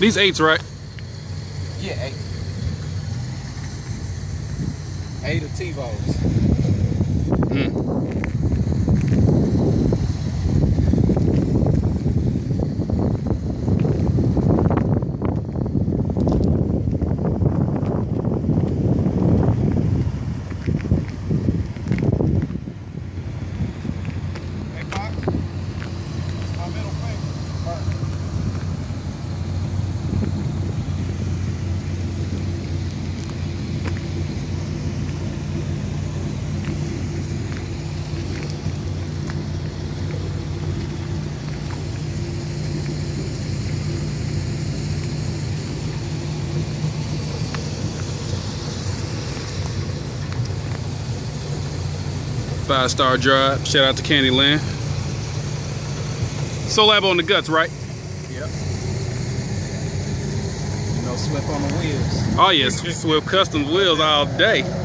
These 8s, right? Yeah, 8. 8 of TiVos. Five-star drive. Shout out to Kandyland. SoLab on the guts, right? Yep. You know, Swift on the wheels. Oh yes, Swift Custom Wheels all day.